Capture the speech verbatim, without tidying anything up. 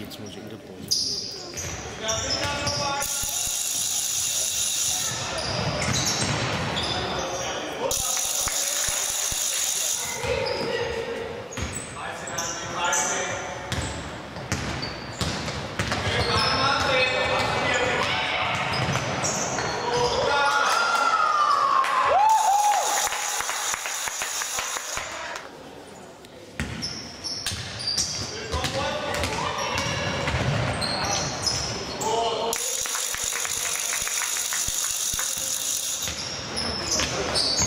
jetzt muss ich in der Pause. Thanks.